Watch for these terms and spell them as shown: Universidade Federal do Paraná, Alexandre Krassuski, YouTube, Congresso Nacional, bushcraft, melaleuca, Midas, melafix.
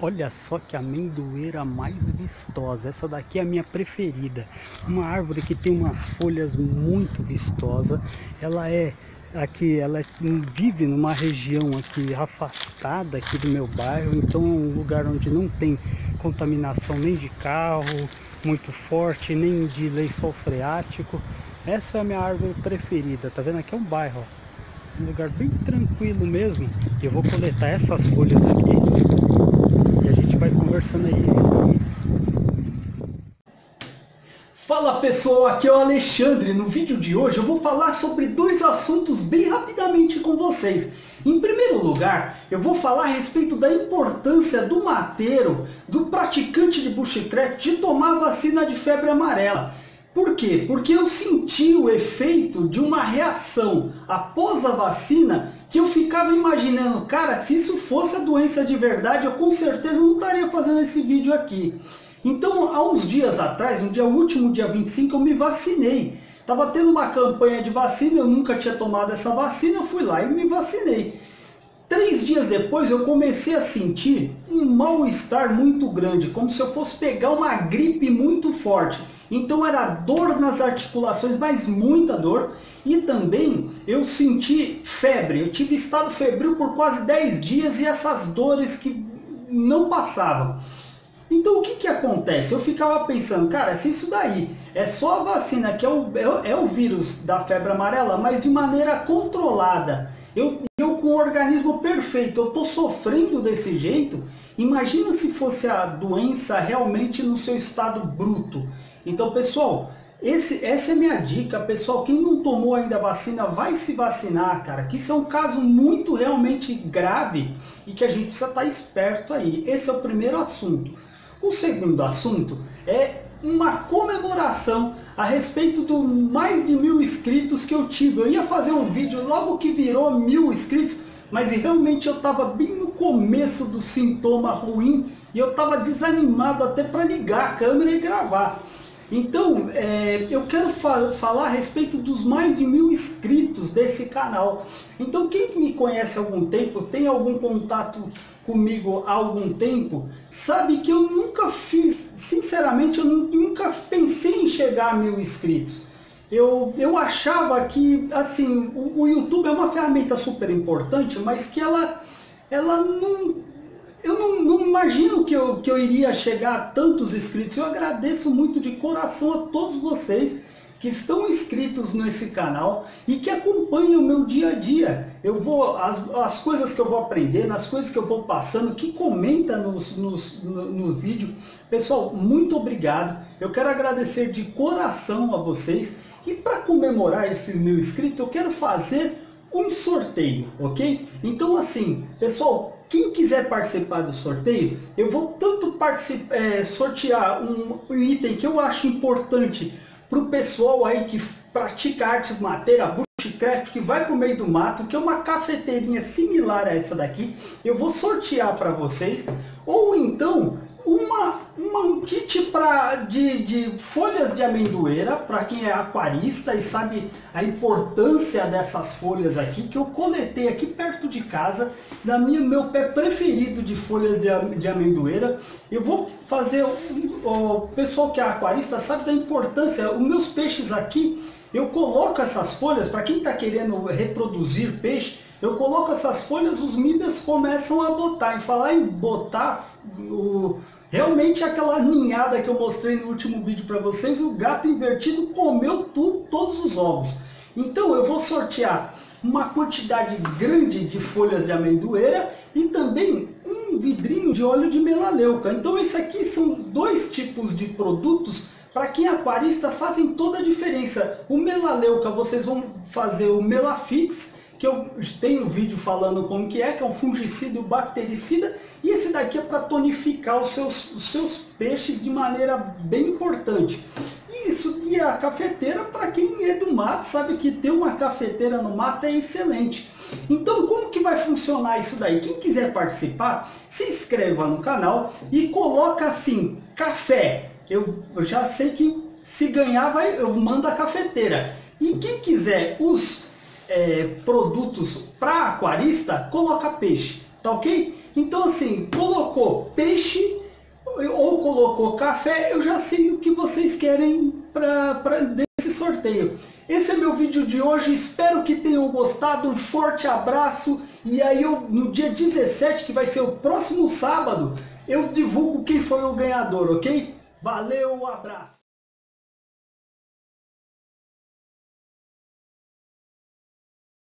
Olha só que amendoeira mais vistosa. Essa daqui é a minha preferida. Uma árvore que tem umas folhas muito vistosas. Ela é aqui, ela vive numa região aqui afastada aqui do meu bairro. Então é um lugar onde não tem contaminação nem de carro muito forte, nem de lençol freático. Essa é a minha árvore preferida. Tá vendo? Aqui é um bairro, ó. Um lugar bem tranquilo mesmo. Eu vou coletar essas folhas aqui. Conversando aí, Fala pessoal, aqui é o Alexandre. No vídeo de hoje eu vou falar sobre dois assuntos bem rapidamente com vocês. Em primeiro lugar, eu vou falar a respeito da importância do mateiro, do praticante de bushcraft, de tomar vacina de febre amarela. Por quê? Porque eu senti o efeito de uma reação após a vacina que eu ficava imaginando, cara, se isso fosse a doença de verdade, eu com certeza não estaria fazendo esse vídeo aqui. Então, há uns dias atrás, no dia último, dia 25, eu me vacinei. Estava tendo uma campanha de vacina, eu nunca tinha tomado essa vacina, eu fui lá e me vacinei. 3 dias depois eu comecei a sentir um mal-estar muito grande, como se eu fosse pegar uma gripe muito forte. Então era dor nas articulações, mas muita dor. E também eu senti febre. Eu tive estado febril por quase 10 dias e essas dores que não passavam. Então o que acontece? Eu ficava pensando, cara, se isso daí é só a vacina, que é o vírus da febre amarela, mas de maneira controlada. Eu com o organismo perfeito, eu estou sofrendo desse jeito. Imagina se fosse a doença realmente no seu estado bruto. Então, pessoal, essa é minha dica. Pessoal, quem não tomou ainda a vacina, vai se vacinar, cara. Que isso é um caso muito realmente grave e que a gente precisa estar esperto aí. Esse é o primeiro assunto. O segundo assunto é uma comemoração a respeito do mais de 1000 inscritos que eu tive. Eu ia fazer um vídeo logo que virou 1000 inscritos, mas realmente eu estava bem no começo do sintoma ruim e eu estava desanimado até para ligar a câmera e gravar. Então, eu quero falar a respeito dos mais de 1000 inscritos desse canal. Então, quem me conhece há algum tempo, tem algum contato comigo há algum tempo, sabe que eu nunca fiz, sinceramente, eu nunca pensei em chegar a 1000 inscritos. Eu achava que, assim, o YouTube é uma ferramenta super importante, mas que ela não... Eu não imagino que eu iria chegar a tantos inscritos. Eu agradeço muito de coração a todos vocês que estão inscritos nesse canal e que acompanham o meu dia a dia. As coisas que eu vou aprendendo, as coisas que eu vou passando, que comenta no vídeo. Pessoal, muito obrigado. Eu quero agradecer de coração a vocês. E para comemorar esse 1000 inscritos, eu quero fazer um sorteio, ok? Então, assim, pessoal... Quem quiser participar do sorteio, eu vou tanto sortear um item que eu acho importante para o pessoal aí que pratica artes mateira, bushcraft, que vai para o meio do mato, que é uma cafeteirinha similar a essa daqui. Eu vou sortear para vocês, ou então um kit de folhas de amendoeira, para quem é aquarista e sabe a importância dessas folhas aqui, que eu coletei aqui perto de casa, na meu pé preferido de folhas de amendoeira. Eu vou fazer, o pessoal que é aquarista sabe da importância, os meus peixes aqui, eu coloco essas folhas, para quem está querendo reproduzir peixe, eu coloco essas folhas, os midas começam a botar, e falar em botar... Realmente aquela ninhada que eu mostrei no último vídeo para vocês, o gato invertido comeu todos os ovos. Então eu vou sortear uma quantidade grande de folhas de amendoeira e também um vidrinho de óleo de melaleuca. Então esse aqui são 2 tipos de produtos, para quem é aquarista fazem toda a diferença. O melaleuca, vocês vão fazer o melafix, que eu tenho vídeo falando como que é um fungicida e bactericida, e esse daqui é para tonificar os seus peixes de maneira bem importante. E a cafeteira, para quem é do mato, sabe que ter uma cafeteira no mato é excelente. Então, como que vai funcionar isso daí? Quem quiser participar, se inscreva no canal e coloca assim, café. Eu já sei que se ganhar, eu mando a cafeteira. E quem quiser produtos para aquarista, coloca peixe, tá ok? Então assim, colocou peixe ou colocou café, eu já sei o que vocês querem para desse sorteio. Esse é meu vídeo de hoje, espero que tenham gostado, um forte abraço. E aí eu, no dia 17, que vai ser o próximo sábado, eu divulgo quem foi o ganhador, ok? Valeu, um abraço!